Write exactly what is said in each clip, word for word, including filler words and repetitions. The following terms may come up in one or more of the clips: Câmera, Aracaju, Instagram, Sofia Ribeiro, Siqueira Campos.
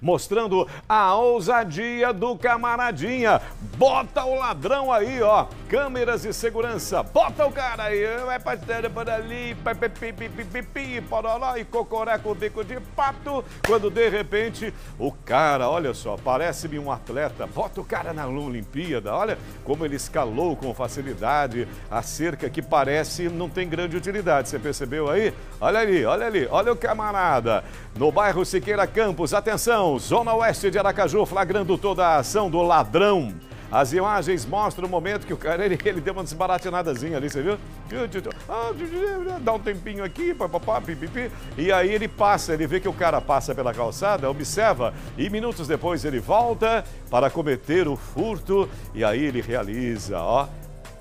Mostrando a ousadia do camaradinha. Bota o ladrão aí, ó. Câmeras de segurança. Bota o cara aí. Vai passeando por ali. Pipipipipipi, poroló e cocoré com bico de pato. Quando de repente o cara, olha só, parece-me um atleta. Bota o cara na Olimpíada. Olha como ele escalou com facilidade a cerca que parece não tem grande utilidade. Você percebeu aí? Olha ali, olha ali. Olha o camarada. No bairro Siqueira Campos. Atenção. Zona Oeste de Aracaju, flagrando toda a ação do ladrão. As imagens mostram o momento que o cara, ele, ele deu uma desbaratinadazinha ali, você viu? Dá um tempinho aqui, papapá, pipipi. E aí ele passa, ele vê que o cara passa pela calçada, observa. E minutos depois ele volta para cometer o furto. E aí ele realiza, ó,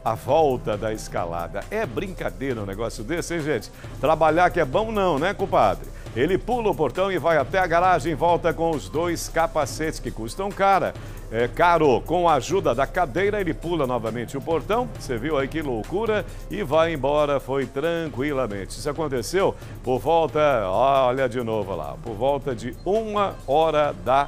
a volta da escalada. É brincadeira um negócio desse, hein, gente? Trabalhar que é bom não, né, compadre? Ele pula o portão e vai até a garagem, volta com os dois capacetes que custam cara. É caro. Com a ajuda da cadeira, ele pula novamente o portão. Você viu aí que loucura? E vai embora, foi tranquilamente. Isso aconteceu por volta, olha de novo lá, por volta de uma hora da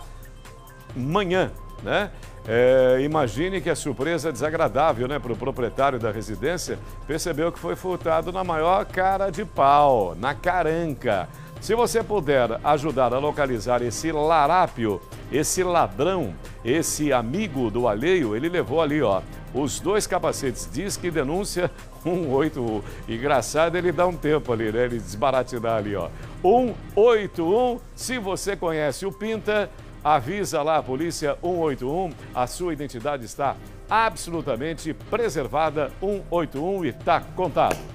manhã, né? É, imagine que a surpresa é desagradável, né, para o proprietário da residência. Percebeu que foi furtado na maior cara de pau, na caranca. Se você puder ajudar a localizar esse larápio, esse ladrão, esse amigo do alheio, ele levou ali, ó, os dois capacetes. Diz que denúncia um oito um. Engraçado, ele dá um tempo ali, né? Ele desbaratinar ali, ó. um oito um. Se você conhece o Pinta, avisa lá a polícia um oito um, a sua identidade está absolutamente preservada. um oito um e tá contado.